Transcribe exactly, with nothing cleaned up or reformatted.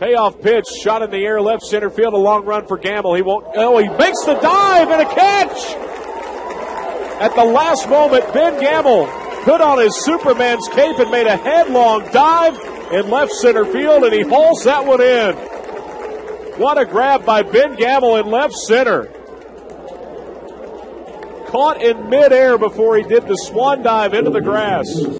Payoff pitch, shot in the air, left center field, a long run for Gamel. He won't, oh, he makes the dive and a catch! At the last moment, Ben Gamel put on his Superman's cape and made a headlong dive in left center field, and he hauls that one in. What a grab by Ben Gamel in left center. Caught in midair before he did the swan dive into the grass.